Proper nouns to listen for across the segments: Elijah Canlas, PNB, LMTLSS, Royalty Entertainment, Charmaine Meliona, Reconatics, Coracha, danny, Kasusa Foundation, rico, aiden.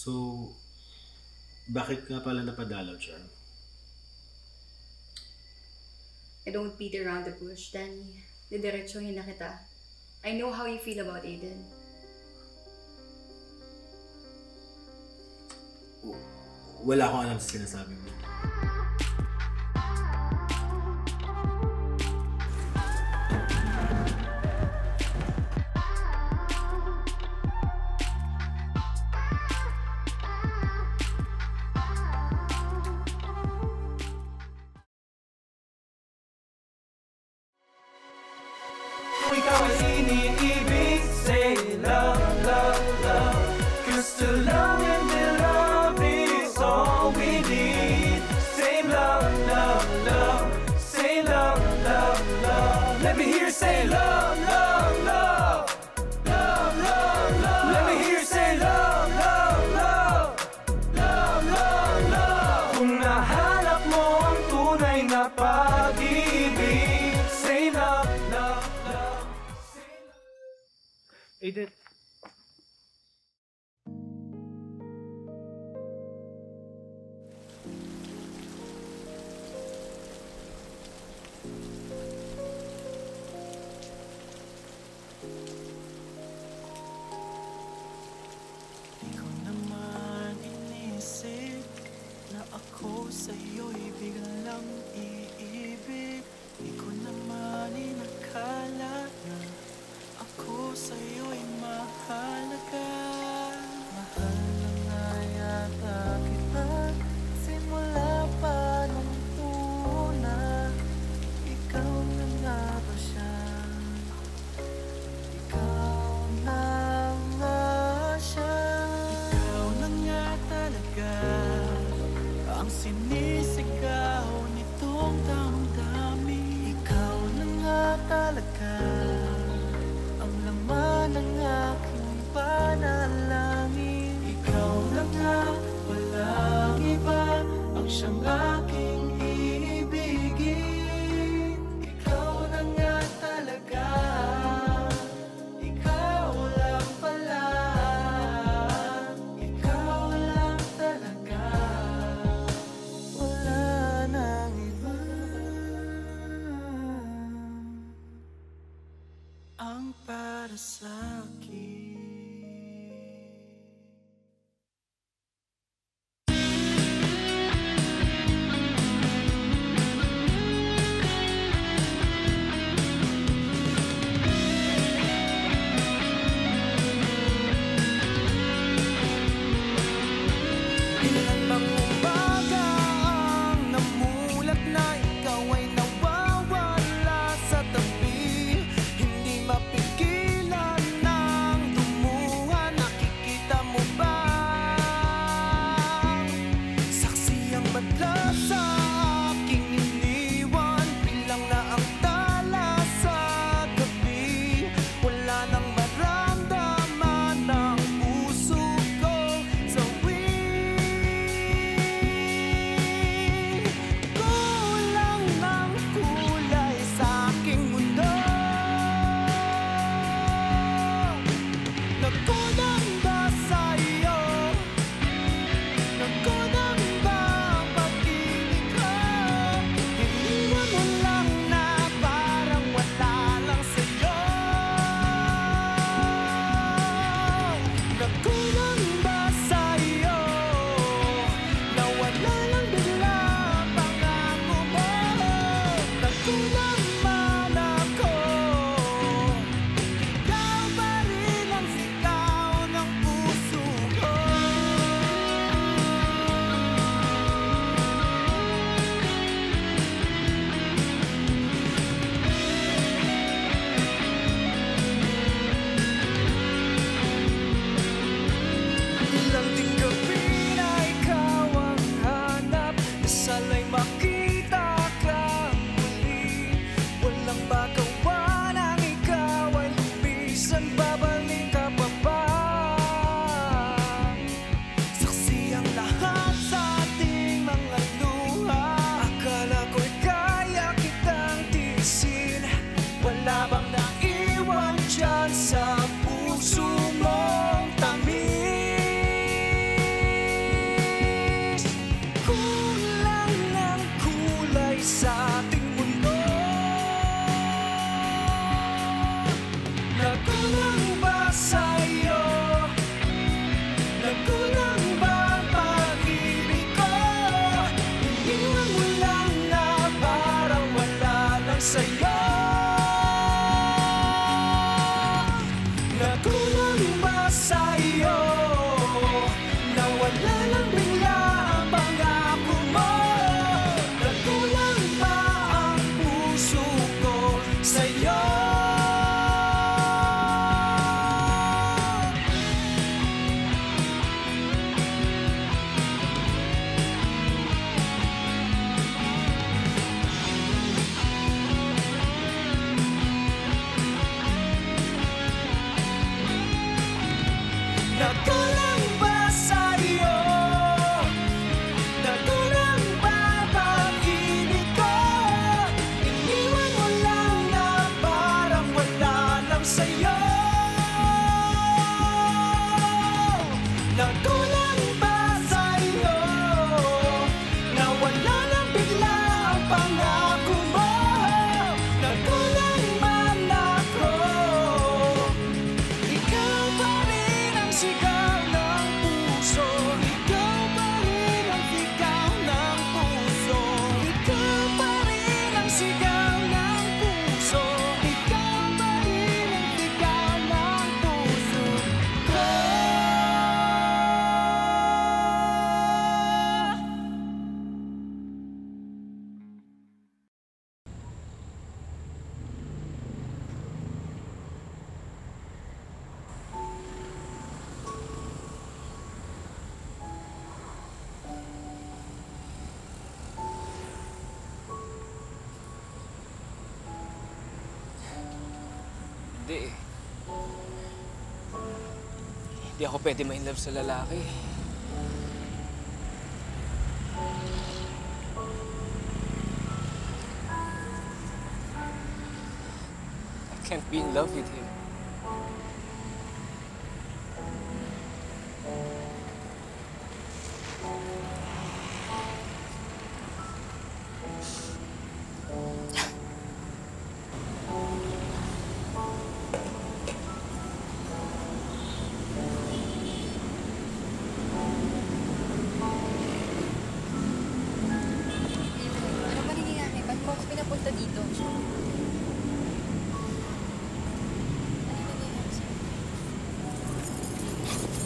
So, bakit ka pala napadalaw, Char? I don't beat around the bush, Danny. Didiretsuhin na kita. I know how you feel about Aiden. Wala akong alam sa sinasabi mo. Ikaw ay iniibig, say love, love, love. 'Cause to love and to love is all we need. Say love, love, love. Say love, love, love. Let me hear you say love, love, love. Love, love, love. Let me hear you say love, love, love. Love, love, love. Kung nahanap mo ang tunay na pag-ibig, say love, love. Aiden. Di ko naman inisip na ako sa'yo'y biglang iibig. Di ko naman inakala na ako sa'yo'y mahalaga. Mahal na nga yata kita simula pa nung una. Ikaw na nga ba siya? Ikaw na nga siya. Ikaw na nga talaga ang sinisigaw nitong damdamin. Ikaw na nga talaga ang aking panalangin. Ikaw na nga, walang iba ang siyang aking iibigin. Ikaw na nga talaga, ikaw lang pala. Ikaw lang talaga. Nagkulang pa sa'yo na wala na bigla ang pangako mo. Nagkulang man ako, ikaw pa rin ang sigaw ng puso. Ikaw pa rin ang sigaw ng puso. Ikaw pa rin ang sigaw ng puso. Ikaw pa rin ang sigaw ng puso ko. Hindi ako pwede ma-in love sa lalaki. I can't be in love with him.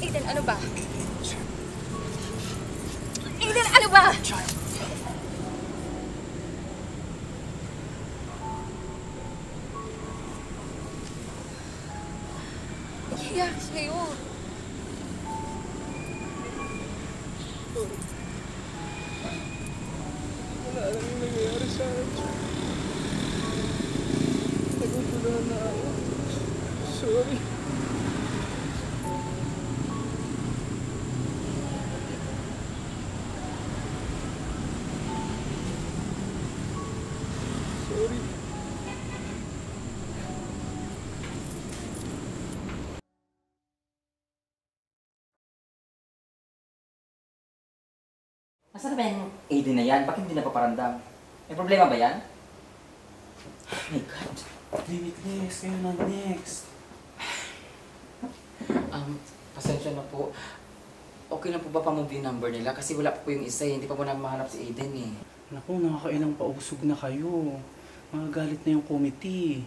Aiden, ano ba? Aiden, ano ba? Iya, sa'yo. Wala alam yung nangyayari sa'yo. Naguguluhan na ako. Sorry. Masarap ba yan? Aiden na yan. Bakit hindi na paparandam? May problema ba yan? Oh my God. 3 weeks, kayo na next. Pasensya na po. Okay na po ba pang-move yung number nila? Kasi wala po yung isa eh. Hindi pa po na mahanap si Aiden eh. Naku, nakakailang pausog na kayo. Magagalit na yung committee.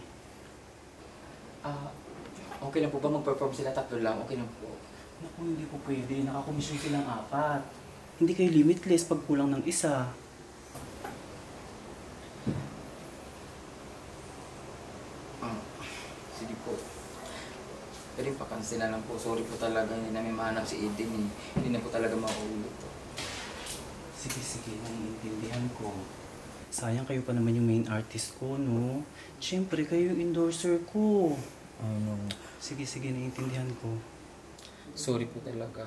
Okay lang po ba mag-perform sila 3 lang? Okay lang po. Naku, hindi po pwede. Nakakomisyon silang 4. Hindi kayo limitless pag kulang ng isa. Sige po. Pero yung pakansin na lang po. Sorry po talaga. Hindi namin mahanap si Aiden eh. Hindi na po talaga makaulit. Sige, sige. Naiintindihan ko. Sayang kayo pa naman yung main artist ko, no? Siyempre, kayo yung endorser ko. Ano? Sige, sige. Naiintindihan ko. Sorry po talaga.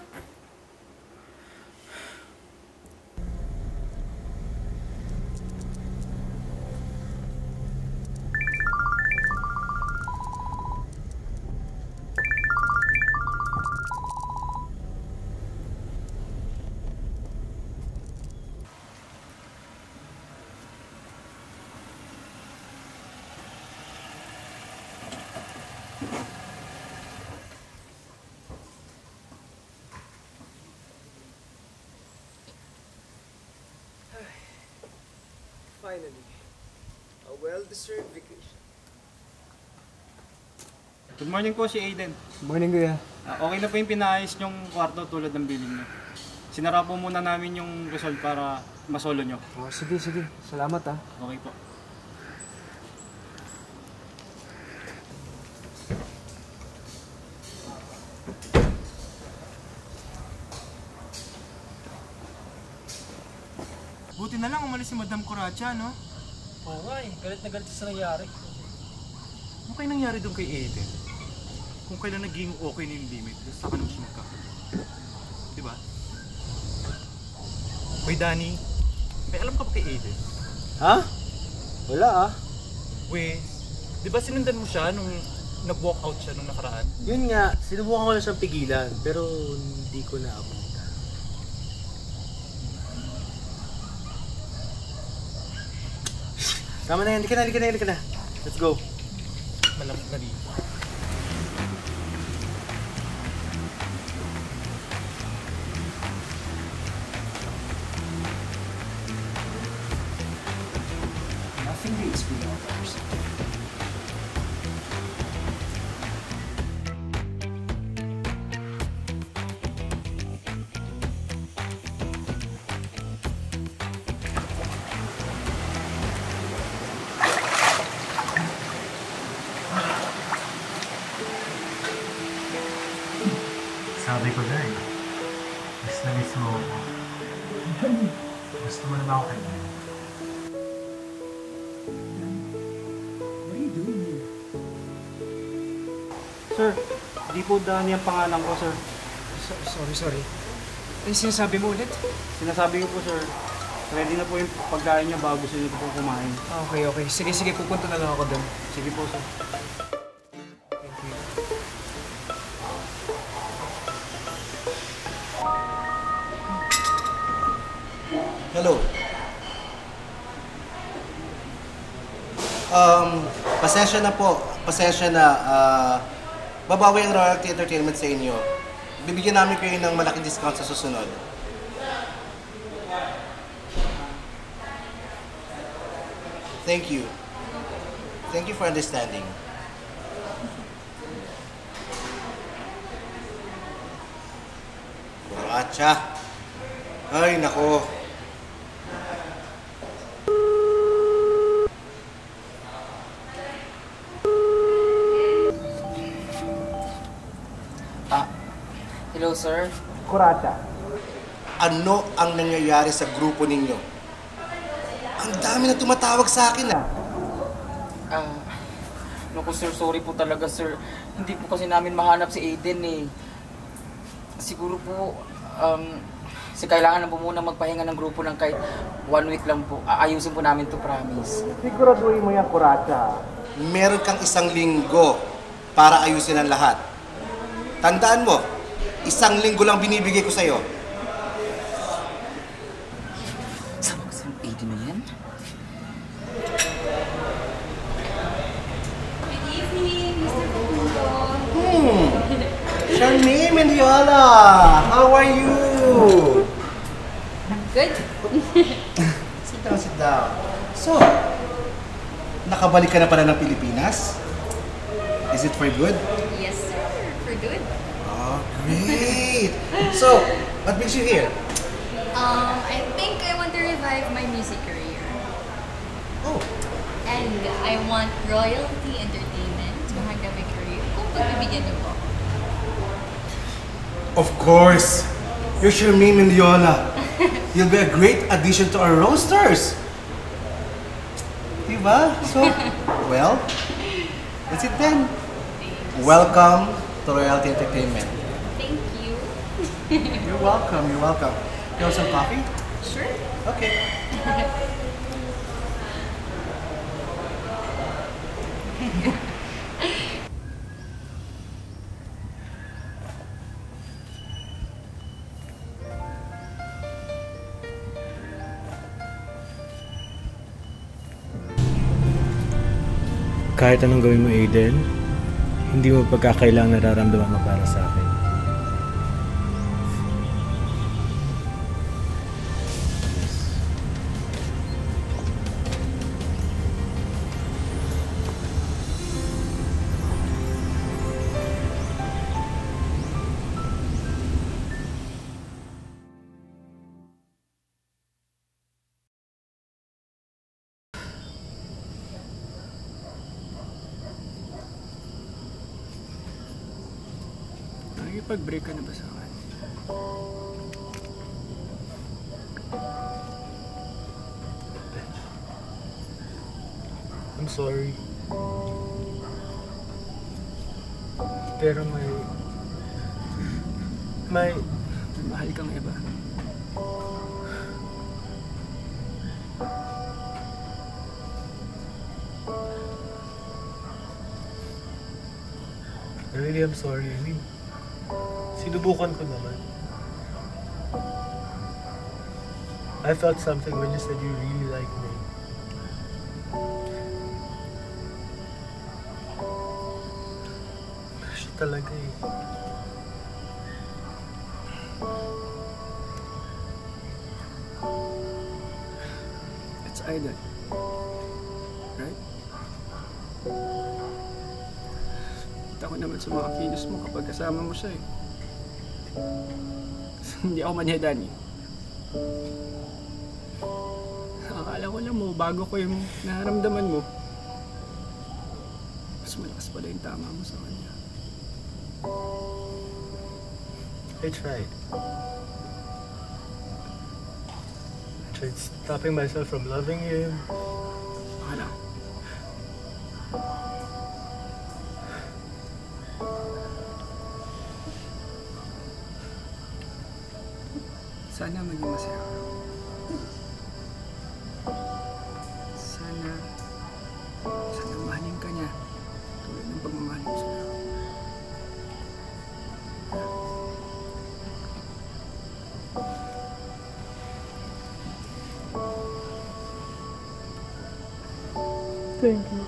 Finally, a well-deserved vacation. Good morning po si Aiden. Good morning, Kuya. Okay na po yung pinaayos yung kwarto tulad ng billing niyo. Sinara po muna namin yung result para masolo nyo. Oh, sige, sige. Salamat ha. Okay po. Buti na lang umalis si Madam Coracha, no? Oo nga eh. Galit na galit sa nangyari. Ano kayo nangyari doon kay Aiden? Kung kailan naging okay na yung limit, saka naman siya magkakaroon. Diba? Hoy, Danny. May alam ka ba kay Aiden? Ha? Wala ah. Wait, di ba sinundan mo siya nung nag-walk out siya nung nakaraan? Yun nga, sinubukan ko na siyang pigilan pero hindi ko na abot. Tama na yan, hindi ka na. Let's go. Malamot na dito. Nothing beats being on person. Sabi ko na eh. Mas namiss mo ako. Gusto mo na ba ako kanya? What are you doing here? Sir, hindi po Danny ang pangalan ko, sir. Sorry. Ano sinasabi mo ulit? Sinasabi ko po, sir. Ready na po yung pagkain niya bago sila po kumain. Okay. Sige, pupunta na lang ako doon. Sige po, sir. Hello. Pasensya na. Babawi ang Royalty Entertainment sa inyo. Bibigyan namin kayo ng malaking discount sa susunod. Thank you. Thank you for understanding. Gotcha. Ay, nako. Hello, sir. Kurata. Ano ang nangyayari sa grupo ninyo? Ang dami na tumatawag sa akin, ah. Naku, sir. Sorry po talaga, sir. Hindi po kasi namin mahanap si Aiden, eh. Siguro po, kailangan na po muna magpahinga ng grupo ng kahit 1 week lang po. Aayusin po namin to, promise. Siguraduhin mo yan, Kurata. Meron kang 1 linggo para ayusin ang lahat. Tandaan mo, 1 linggo lang binibigay ko sa'yo. Sama ko sa'yo, Aiden na yan. Good evening, Mr. Pupundo. Charmaine Meliona, how are you? Good. Sit down. So, nakabalik ka na pala ng Pilipinas? Is it for good? Yes, sir. For good. Great! So, what brings you here? I think I want to revive my music career. Oh! And I want Royalty Entertainment to have a career. Kung pagbibigyan niyo po. Of course! You're Charmaine Meliona. You'll be a great addition to our roasters! Diba? So, well, that's it then. Welcome to Royalty Entertainment. You're welcome. You want some coffee? Sure. Okay. Kahit anong gawin mo, Aiden, hindi mo pagkakailang nararamdaman mo para sa akin. Pag-break ka na ba sa akin? I'm sorry. Pero may mahal kang iba. Really, I'm sorry. I mean, sinubukan ko naman. I felt something when you said you really like me. Siya talaga eh. It's Aiden, right? Takot naman sa mga kilos mo kapag kasama mo siya eh. Hindi ako manya, Danny. Akala ko lang mo, bago ko yung naramdaman mo, mas malakas pala yung tama mo sa kanya. I tried. I tried stopping myself from loving you. Ano? Sana maging masaya. Sana mahalin ka niya. Tulad ng pagmamahalin ko sa'yo. Thank you.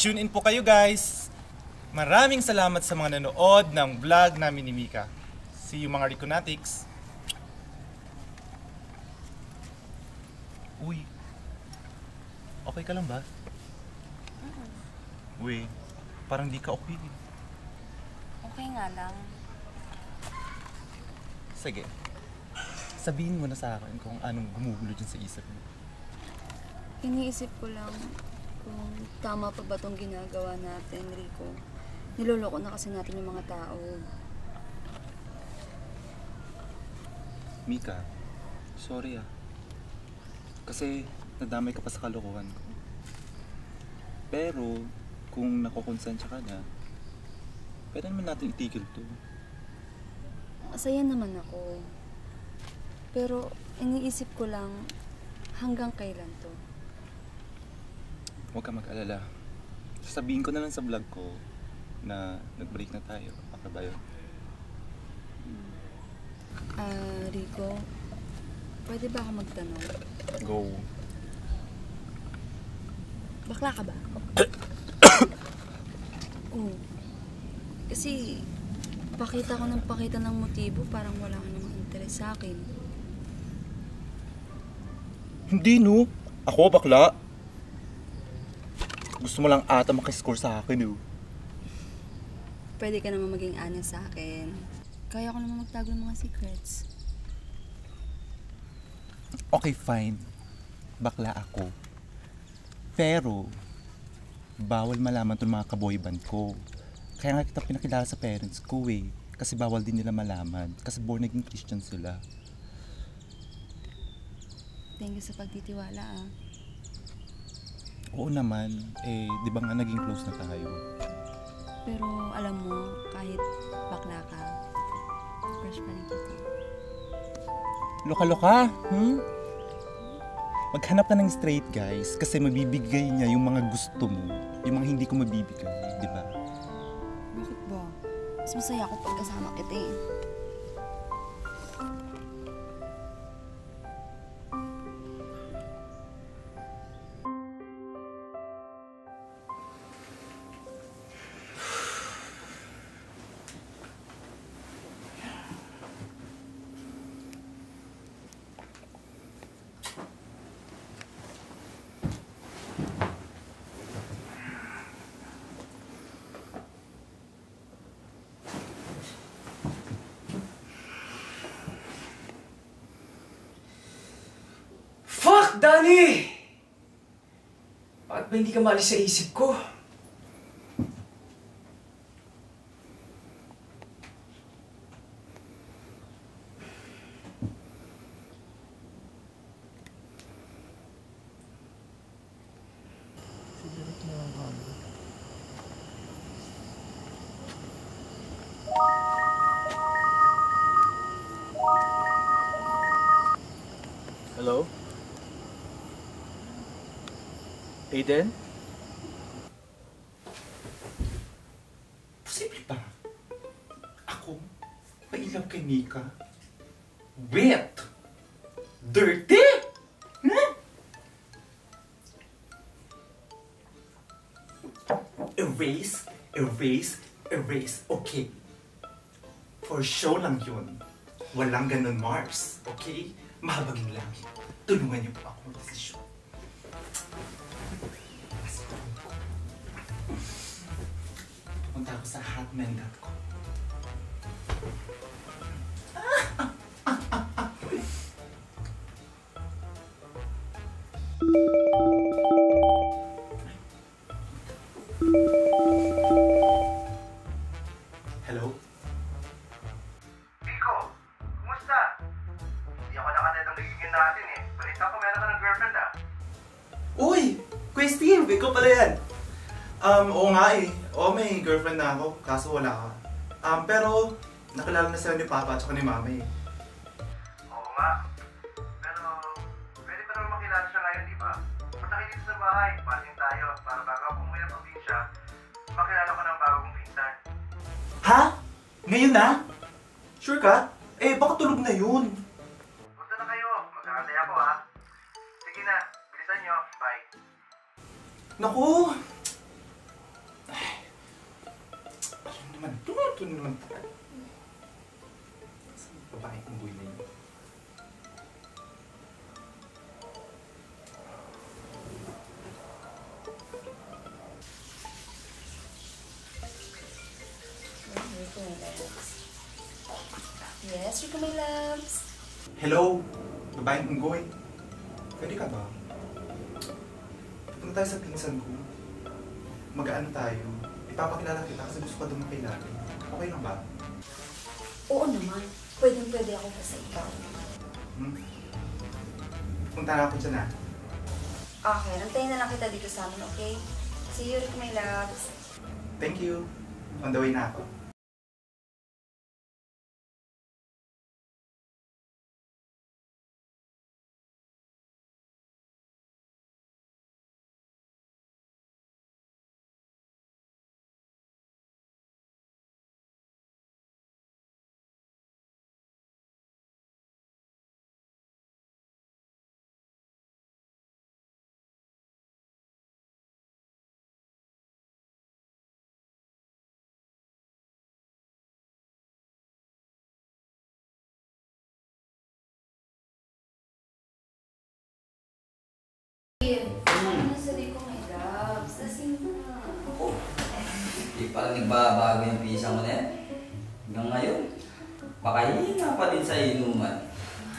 Tune in po kayo guys! Maraming salamat sa mga nanood ng vlog namin ni Mika. See you mga Reconatics! Uy! Okay ka lang ba? Uy, parang di ka okay. Okay nga lang. Sige. Sabihin mo na sa akin kung anong gumugulo dyan sa isip mo. Iniisip ko lang kung tama pa ba itong ginagawa natin, Rico. Niloloko na kasi natin yung mga tao. Mika, sorry ah. Kasi nadamay ka pa sa kalokohan ko. Pero kung nakukonsensya ka na, pwede naman natin itigil to. Masaya naman ako. Pero iniisip ko lang hanggang kailan to. Huwag ka mag-alala. Sasabihin ko na lang sa vlog ko na nag-break na tayo. Baka ba yun? Rico, pwede ba ako magtanong? Go. Bakla ka ba? Oo. Kasi pakita ko ng pakita ng motibo, parang wala ka namang interes sa akin. Hindi no. Ako bakla. Gusto mo lang ata makiscore sa akin, oh. Pwede ka naman maging honest sa akin. Kaya ko naman magtago ng mga secrets. Okay, fine. Bakla ako. Pero, bawal malaman itong mga ka-boyband ko. Kaya nga kita pinakilala sa parents ko, eh. Kasi bawal din nila malaman. Kasi born naging Christian sila. Thank you sa pagtitiwala, ah. Oo naman, eh, di ba nga naging close na tayo? Pero alam mo, kahit bakla ka, fresh pa rin kita. Loka-loka, hmm? Maghanap ka ng straight guys, kasi mabibigay niya yung mga gusto mo, yung mga hindi ko mabibigay, di ba? Bakit ba? Mas masaya ako pagkasama kita eh. Danny! Ba't Bakit ba hindi ka maalis sa isip ko? Hello? Aiden? Posible ba? Ako, mailang kay Mika? Wet? Dirty? Huh? Erase, erase, erase. Okay. For show lang yun. Walang ganun, Mars. Okay? Mahabaging langit. Tulungan niyo po ako ng desisyon. Pumunta ako sa hotman.com. Hello? Rico, kumusta? Hindi ako nakanit ang nagiging natin eh. Balita ko meron ka ng girlfriend ah. Uy! Quiz team! Ikaw pala yan! Oo nga eh. Oo, may girlfriend na ako. Kaso wala ka. Pero nakilala na sila ni Papa at saka ni Mama eh. Oo nga. Pero pwede pa naman makilala siya ngayon, di ba? Punta kayo dito sa bahay. Pasing tayo para bago ako umuwi ng probinsya. Makilala ko ng bago kong pinsan. Ha? Ngayon na? Sure ka? Eh, baka tulog na yun. Sige na, bilisan nyo. Bye. Naku! Ay. Alam naman, tunutun naman tayo. Saan yung babae kong buhay na yun? Rico, my loves. Yes, Rico, my loves. Hello, babae kong buhay. Pwede ka ba? Pupunta tayo sa pinsan ko. Mag-aano tayo. Ipapakilala kita kasi gusto ko doon makilala. Okay lang ba? Oo naman. Pwede ako pa sa ikaw. Pupunta na ako dyan na. Okay. Nantayin na lang kita dito sa amin, okay? See you, my loves. Thank you. On the way na ako. Ano sa Rico, my loves? Nasing na. Oo. Di parang nagbabago yung pisa mo na yan. Hanggang ngayon, makahinga pa din sa inuman.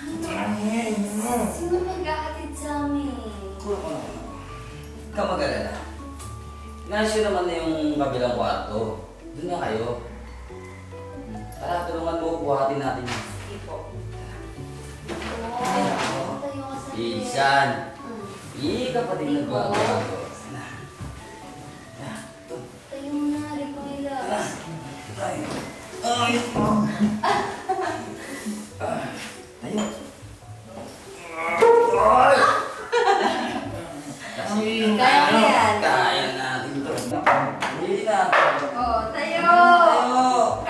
Sino mag-aatid sa amin? Ikaw mag-alala. Nasyo naman na yung kabilang kwarto. Doon na kayo. Tara, tulungan mo. Buhatin natin. Sige po. Isan. Ika pa din nagbago. Tayo mo na, Rico, my loves. Tayo. Tayo. Kaya mo yan. Kaya natin ito. Hindi na. Oo, tayo.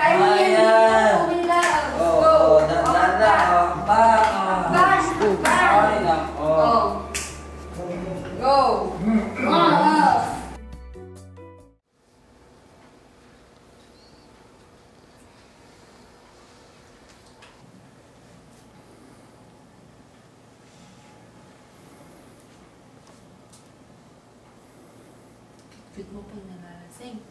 Kaya mo yan, Rico, my loves. Go. Dada. Bash. Bash. Oo. Go! Mama! Fit mo pang nalasing.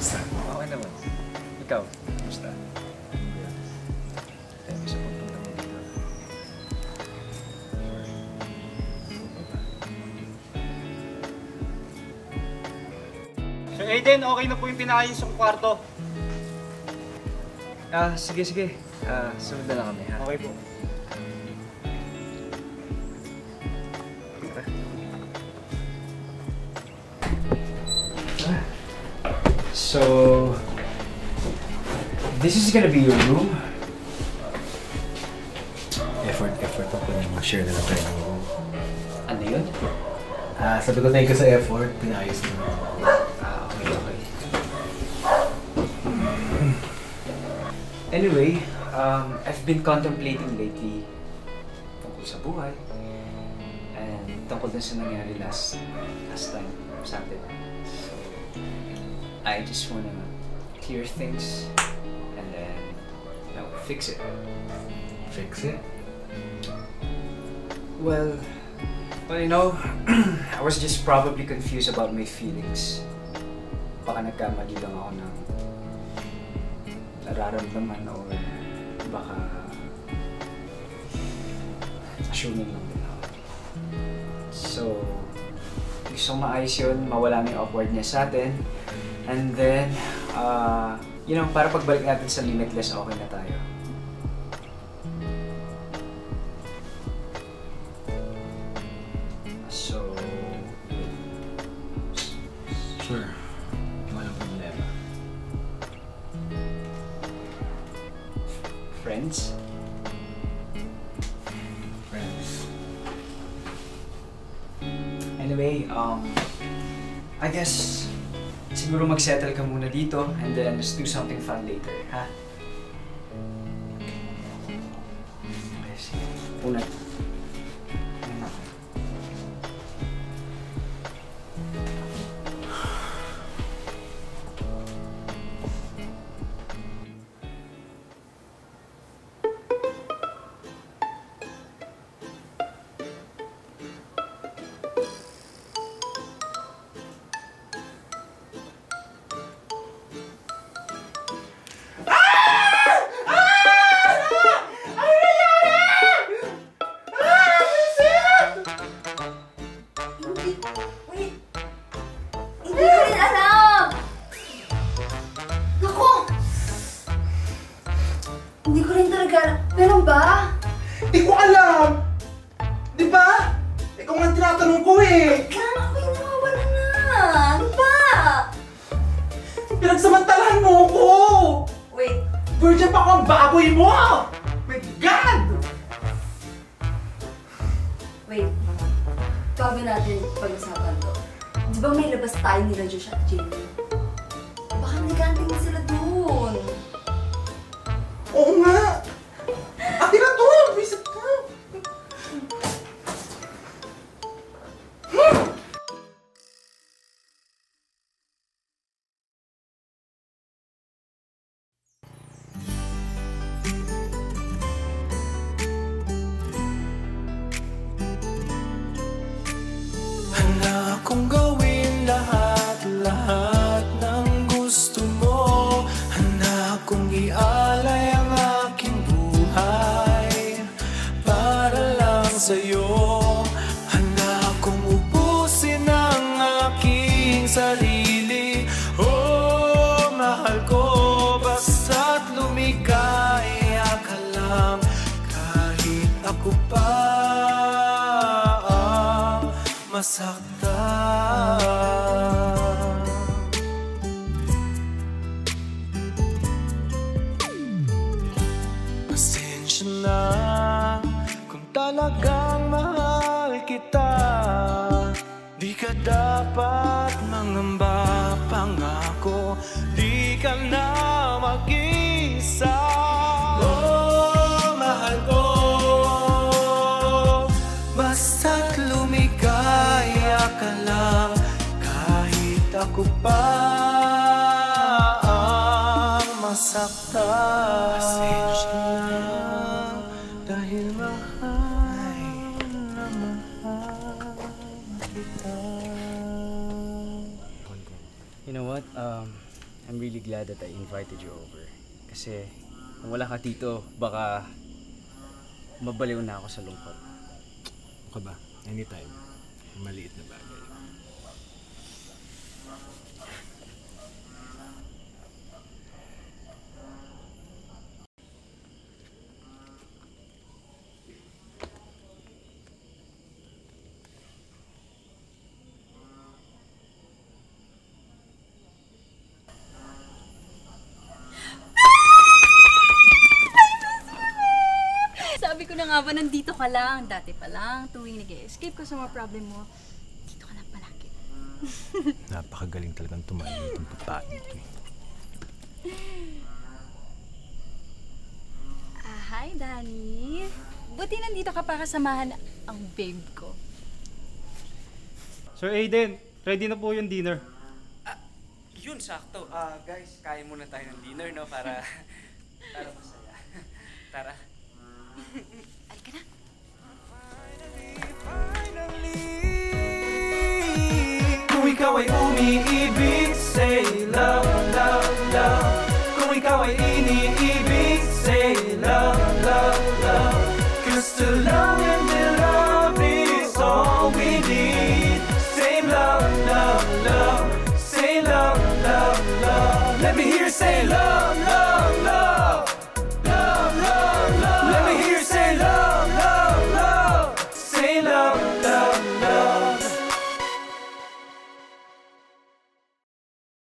Kamusta? Okay naman. Ikaw, kamusta? Thank you sa pagpunta mo dito. Sure. So Aiden, okay na po yung pinaayos yung kwarto. Sige, sige. Sunod na lang kami, ha? Okay po. So, this is gonna be your room. Effort pa po na mag-share na lang tayo ng room. Ano yun? Sabi ko na yun sa effort, pinayos na lang. Okay, okay. Anyway, I've been contemplating lately tungkol sa buhay and tungkol na sa nangyari last time sa atin. So, I just wanna clear things and then fix it. Fix it? Well, you know, I was just probably confused about my feelings. Baka nagkamali lang ako ng nararamdaman or baka assuming lang din ako. So, gusto maayos yun, mawala na yung awkwardness sa atin. And then, you know, para pagbalik natin sa limitless, okay na tayo. So, sure. Walang problema. Friends? Friends. Anyway, I guess siguro mag-settle ka muna dito, and then let's do something fun later, ha? Okay, sige. Una. Hindi ko rin talaga, meron ba? Hindi ko alam! Di ba? Ikaw nga tinatanong ko eh! Kaya ako yung nawawala na! Ano ba? Pinagsamantalahan mo ako! Wait! Virgin pa ako ang baboy mo! My God! Wait, bago natin pag-usapan to. Di ba may labas tayo nila Josh at Jamie? Baka nagkanting na sila doon! Oo nga! Ate na to! Visit ka! Handa akong gawin lahat-lahat ng gusto mo. Handa akong ialay sa'yo. Handa akong ubusin ang aking sarili. Oh, mahal ko, basta't lumigaya ka lang, kahit ako pa ang masaktan. Pasensya na talagang mahal kita. Di ka dapat mangamba, pangako. Di ka na mag-isa. Oh, mahal ko, basta't lumigaya ka lang, kahit ako pa ang masaktan. Pasensya na, dahil mahal. You know what? I'm really glad that I invited you over. Kasi kung wala ka dito, baka mabaliw na ako sa lungkot. Ano ka ba? Anytime. Maliit na bagay. Nga ba, nandito ka lang. Dati pa lang, tuwing nag-escape ko sa mga problem mo, dito ka lang palagi. Napakagaling talagang tumayo itong putaan ito eh. Hi, Danny. Buti nandito ka para samahan ang babe ko. Sir Aiden, ready na po yung dinner. Yun, sakto. Guys, kaya muna tayo ng dinner, no? Para masaya. Tara. Alika na. Kung ikaw ay umiibig, say love, love, love. Kung ikaw ay iniibig, say love, love, love. Cause to love and to love is all we need. Say love, love, love. Say love, love, love. Let me hear you say love, love.